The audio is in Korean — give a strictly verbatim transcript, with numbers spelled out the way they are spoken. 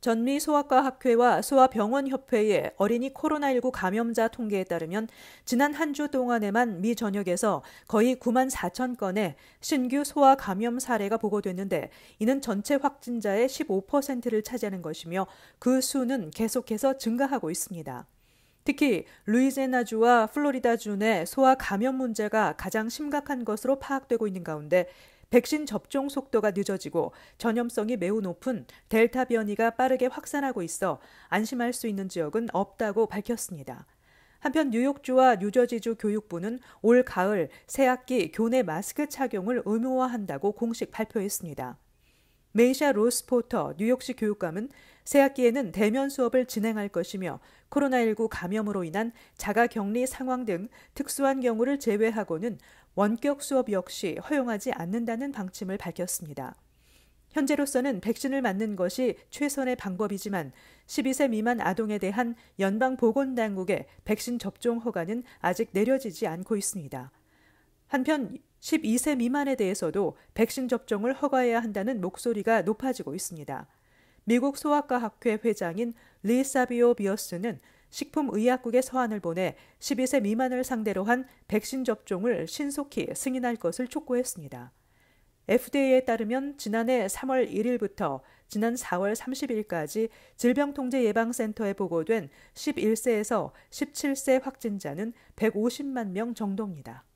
전미 소아과학회와 소아병원협회의 어린이 코로나십구 감염자 통계에 따르면 지난 한 주 동안에만 미 전역에서 거의 구만 사천 건의 신규 소아 감염 사례가 보고됐는데 이는 전체 확진자의 십오 퍼센트를 차지하는 것이며 그 수는 계속해서 증가하고 있습니다. 특히 루이지애나주와 플로리다주 내 소아 감염 문제가 가장 심각한 것으로 파악되고 있는 가운데 백신 접종 속도가 늦어지고 전염성이 매우 높은 델타 변이가 빠르게 확산하고 있어 안심할 수 있는 지역은 없다고 밝혔습니다. 한편 뉴욕주와 뉴저지주 교육부는 올 가을 새학기 교내 마스크 착용을 의무화한다고 공식 발표했습니다. 메이샤 로스 포터 뉴욕시 교육감은 새학기에는 대면 수업을 진행할 것이며 코로나십구 감염으로 인한 자가격리 상황 등 특수한 경우를 제외하고는 원격 수업 역시 허용하지 않는다는 방침을 밝혔습니다. 현재로서는 백신을 맞는 것이 최선의 방법이지만 십이 세 미만 아동에 대한 연방보건당국의 백신 접종 허가는 아직 내려지지 않고 있습니다. 한편 십이 세 미만에 대해서도 백신 접종을 허가해야 한다는 목소리가 높아지고 있습니다. 미국 소아과학회 회장인 리 사비오 비어스는 식품의약국에 서한을 보내 십이 세 미만을 상대로 한 백신 접종을 신속히 승인할 것을 촉구했습니다. 에프디에이에 따르면 지난해 삼월 일일부터 지난 사월 삼십일까지 질병통제예방센터에 보고된 십일 세에서 십칠 세 확진자는 백오십만 명 정도입니다.